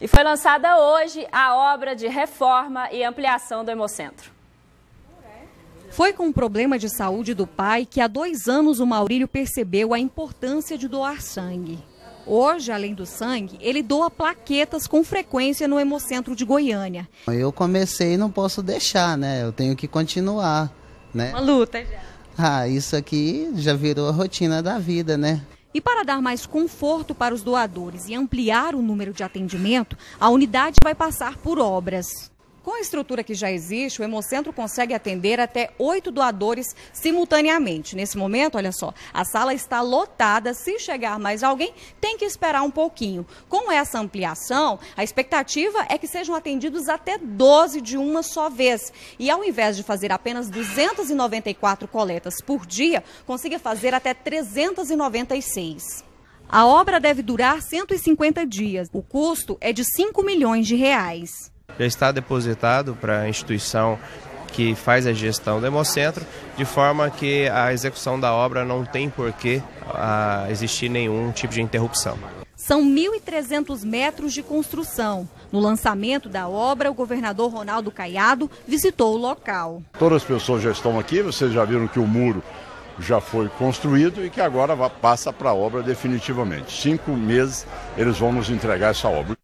E foi lançada hoje a obra de reforma e ampliação do Hemocentro. Foi com um problema de saúde do pai que há 2 anos o Maurílio percebeu a importância de doar sangue. Hoje, além do sangue, ele doa plaquetas com frequência no Hemocentro de Goiânia. Eu comecei e não posso deixar, né? Eu tenho que continuar, né? Uma luta já. Ah, isso aqui já virou a rotina da vida, né? E para dar mais conforto para os doadores e ampliar o número de atendimento, a unidade vai passar por obras. Com a estrutura que já existe, o Hemocentro consegue atender até 8 doadores simultaneamente. Nesse momento, olha só, a sala está lotada. Se chegar mais alguém, tem que esperar um pouquinho. Com essa ampliação, a expectativa é que sejam atendidos até 12 de uma só vez. E ao invés de fazer apenas 294 coletas por dia, consiga fazer até 396. A obra deve durar 150 dias. O custo é de R$ 5 milhões. Já está depositado para a instituição que faz a gestão do Hemocentro, de forma que a execução da obra não tem por que existir nenhum tipo de interrupção. São 1.300 metros de construção. No lançamento da obra, o governador Ronaldo Caiado visitou o local. Todas as pessoas já estão aqui, vocês já viram que o muro já foi construído e que agora passa para a obra definitivamente. 5 meses eles vão nos entregar essa obra.